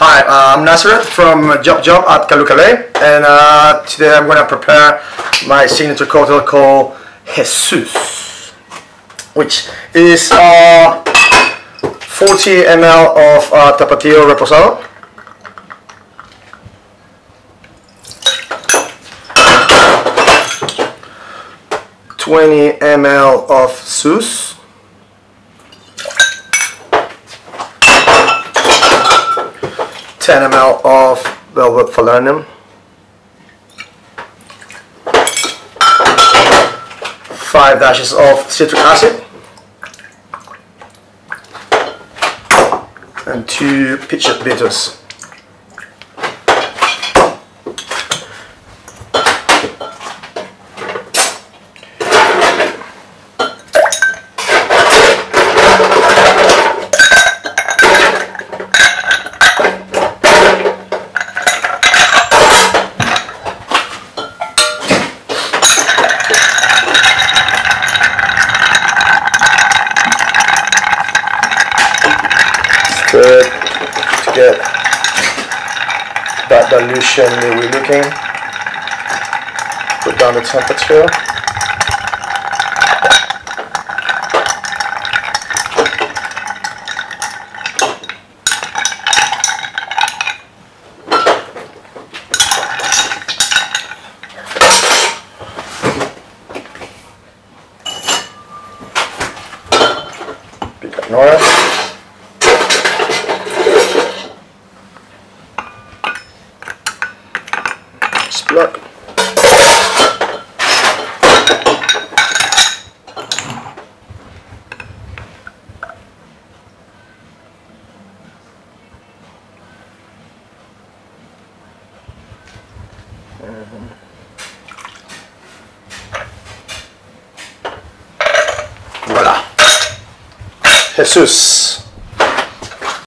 Hi, I'm Nazareth from JubJub at Callooh Callay, and today I'm going to prepare my signature cocktail called Jesuze, which is 40 ml of Tapatillo Reposado, 20 ml of Suze, 10 ml of velvet falernum, 5 dashes of citric acid, and 2 pitched bitters. Good to get that dilution that we're looking. Put down the temperature. Pick up Nora. Look. Voila. Jesuze.